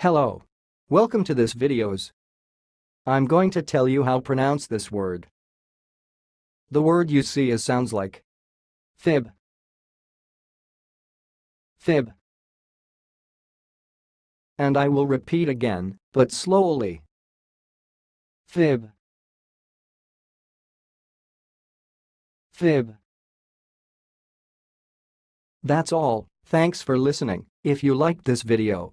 Hello. Welcome to this videos. I'm going to tell you how pronounce this word. The word you see is sounds like fib. Fib. And I will repeat again, but slowly. Fib. Fib. That's all. Thanks for listening. If you liked this video,